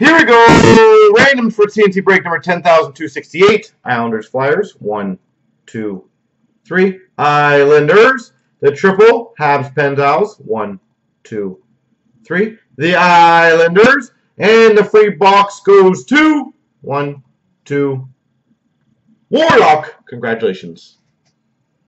Here we go. Randoms for CNC break number 10,268. Islanders, Flyers. 1, 2, 3. Islanders. The triple. Habs, Pens. 1, 2, 3. The Islanders. And the free box goes to 1, 2. Warlock. Congratulations.